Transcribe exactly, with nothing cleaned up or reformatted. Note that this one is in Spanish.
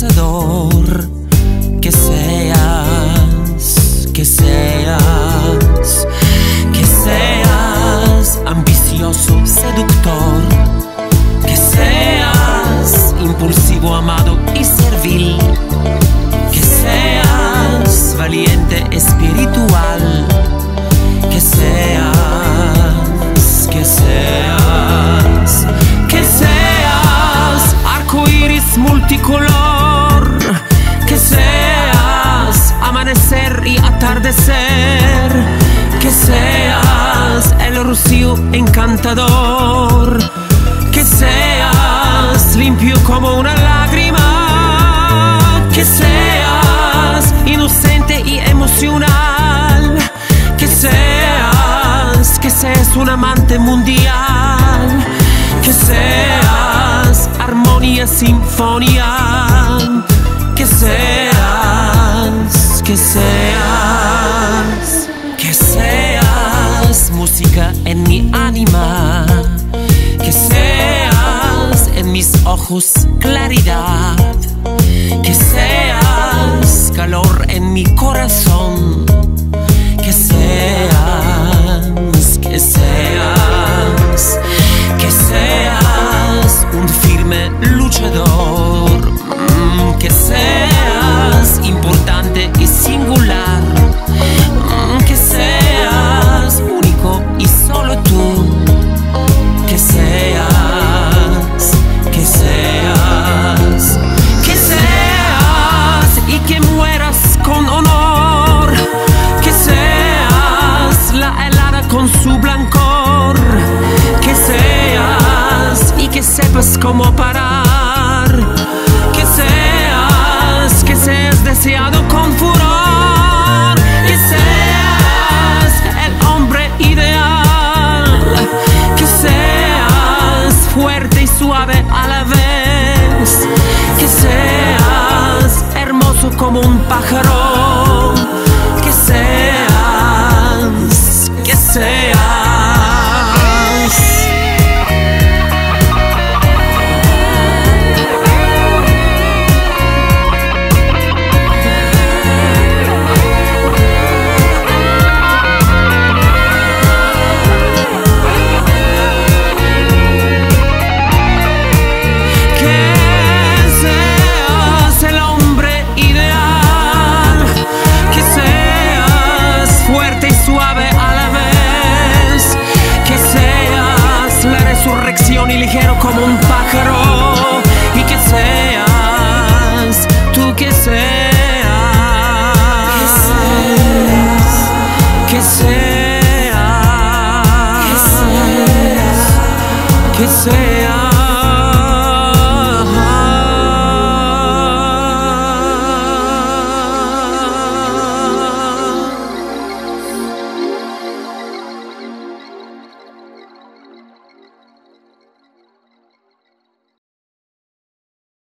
cazador, que seas, que seas, que seas ambicioso, seductor, que seas impulsivo, amado y servil, que seas valiente, espiritual, que seas, que seas, que seas arcoíris multicolor, que seas amanecer y atardecer, que seas el rocío encantador, que seas limpio como una lágrima, que seas inocente y emocional, que seas, que seas un amante mundial, que seas armonía, sinfonía, que seas, que seas, que seas música en mi ánima, que seas en mis ojos claridad, que seas calor en mi corazón, que seas, que seas, que seas un firme luchador, que seas importante y singular, que seas único y solo tú, que seas, que seas, que seas y que mueras con honor, que seas la helada con su blancor, que seas y que sepas cómo parar, que seas, que seas deseado con furor, que seas el hombre ideal, que seas fuerte y suave a la vez, que seas hermoso como un pájaro, que seas, que seas. Ligero como un pájaro.